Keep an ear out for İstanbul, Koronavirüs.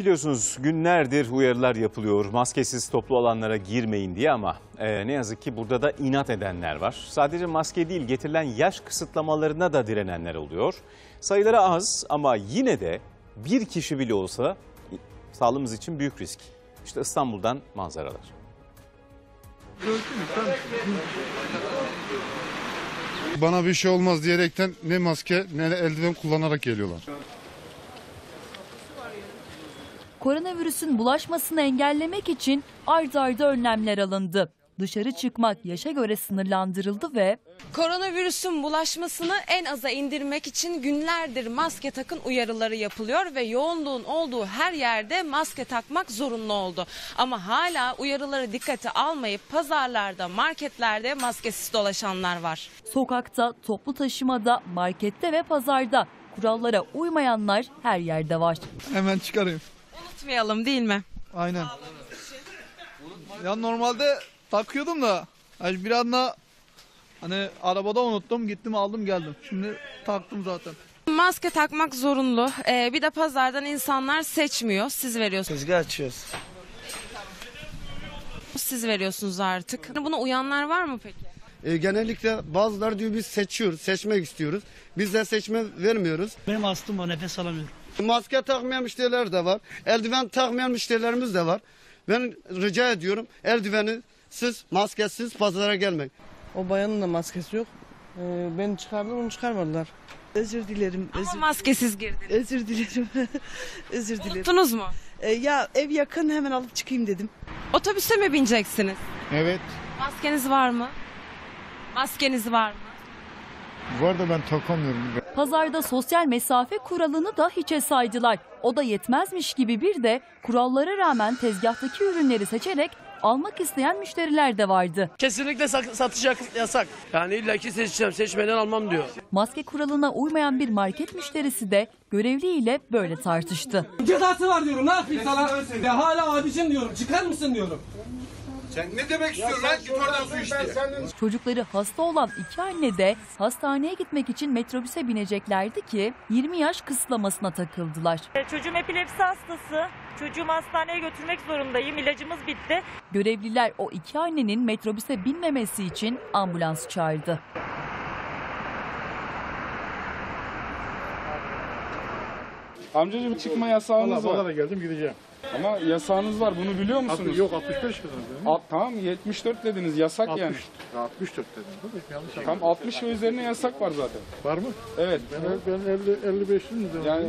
Biliyorsunuz günlerdir uyarılar yapılıyor maskesiz toplu alanlara girmeyin diye ama ne yazık ki burada da inat edenler var. Sadece maske değil, getirilen yaş kısıtlamalarına da direnenler oluyor. Sayıları az ama yine de bir kişi bile olsa sağlığımız için büyük risk. İşte İstanbul'dan manzaralar. Bana bir şey olmaz diyerekten ne maske ne eldiven kullanarak geliyorlar. Koronavirüsün bulaşmasını engellemek için art arda önlemler alındı. Dışarı çıkmak yaşa göre sınırlandırıldı ve koronavirüsün bulaşmasını en aza indirmek için günlerdir maske takın uyarıları yapılıyor ve yoğunluğun olduğu her yerde maske takmak zorunlu oldu. Ama hala uyarıları dikkate almayıp pazarlarda, marketlerde maskesiz dolaşanlar var. Sokakta, toplu taşımada, markette ve pazarda kurallara uymayanlar her yerde var. Hemen çıkarayım. Unutmayalım değil mi? Aynen. Ya normalde takıyordum da yani bir anda hani arabada unuttum, gittim aldım geldim. Şimdi taktım zaten. Maske takmak zorunlu. Bir de pazardan insanlar seçmiyor. Siz veriyorsunuz. Tezgah açıyoruz. Siz veriyorsunuz artık. Buna uyanlar var mı peki? Genellikle bazılar diyor biz seçiyoruz, seçmek istiyoruz. Biz de seçme vermiyoruz. Benim astım var, nefes alamıyorum. Maske takmayan müşteriler de var, eldiven takmayan müşterilerimiz de var. Ben rica ediyorum eldivensiz, maskesiz pazara gelmeyin. O bayanın da maskesi yok. Beni çıkardılar, onu çıkarmadılar. Özür dilerim. Ama maskesiz girdiniz. Özür dilerim. Özür dilerim. Unuttunuz mu? Ya ev yakın, hemen alıp çıkayım dedim. Otobüse mi bineceksiniz? Evet. Maskeniz var mı? Maskeniz var mı? Bu arada ben takamıyorum. Pazarda sosyal mesafe kuralını da hiçe saydılar. O da yetmezmiş gibi bir de kurallara rağmen tezgahtaki ürünleri seçerek almak isteyen müşteriler de vardı. Kesinlikle satacak yasak. Yani illaki seçeceğim, seçmeden almam diyor. Maske kuralına uymayan bir market müşterisi de görevliyle böyle tartıştı. Cezası var diyorum, ne yapayım sana? Ve hala abicim diyorum, çıkar mısın diyorum. Sen ne demek istiyorsun lan? Git oradan su iç diye. Çocukları hasta olan iki anne de hastaneye gitmek için metrobüse bineceklerdi ki 20 yaş kısıtlamasına takıldılar. Çocuğum epilepsi hastası. Çocuğumu hastaneye götürmek zorundayım. İlacımız bitti. Görevliler o iki annenin metrobüse binmemesi için ambulans çağırdı. Amcacığım çıkma yasağınız var. Bana da geldim, gideceğim. Ama yasağınız var, bunu biliyor musunuz? Yok, 65 dediniz. Tamam, 74 dediniz, yasak 60. Yani. 64 dediniz. Tamam, 60 ve üzerine yasak var zaten. Var mı? Evet. Ben 55'liyim. Yani...